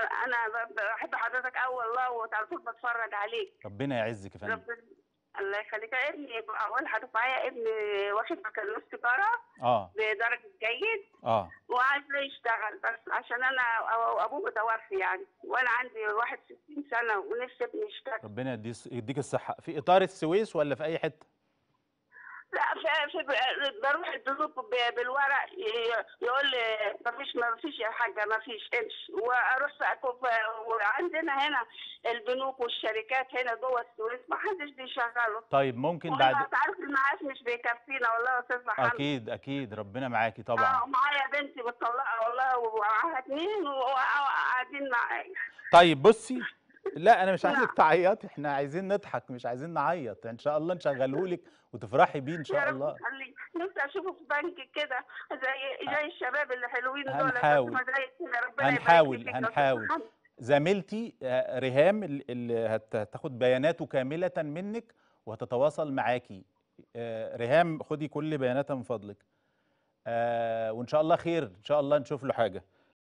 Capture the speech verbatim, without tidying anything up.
انا بحب حضرتك قوي والله، وعلى طول بتفرج عليك. ربنا يعزك يا فندم. ربنا الله يخليك. ابني اول حضرتك معايا، ابني واخد بكالوريوس تجاره اه بدرجه جيد اه وعايز يشتغل، بس عشان انا ابوه متوفي يعني، وانا عندي واحد وستين سنه ونفسي ابني يشتغل. ربنا يديك الصحه. في اطار السويس ولا في اي حته؟ لا في بروح الدروب بالورق يقول لي مفيش مفيش يا حاجه مفيش امشي، واروح وعندنا هنا البنوك والشركات هنا جوه السويس ما حدش بيشغله. طيب ممكن بعد ما تعرف المعاش مش بيكفينا والله يا استاذ محمد. اكيد اكيد ربنا معاكي طبعا. اه معايا بنتي متطلقه والله ومعاها اتنين وقاعدين معايا. طيب بصي، لا انا مش عايزك تعيطي، احنا عايزين نضحك مش عايزين نعيط، ان شاء الله نشغلهولك وتفرحي بيه ان شاء الله. نفسي اشوفه في بنك كده زي زي الشباب اللي حلوين دول. هنحاول هنحاول هنحاول. زميلتي ريهام اللي هتاخد بياناته كامله منك وهتتواصل معاكي. ريهام خدي كل بياناتها من فضلك، وان شاء الله خير، ان شاء الله نشوف له حاجه.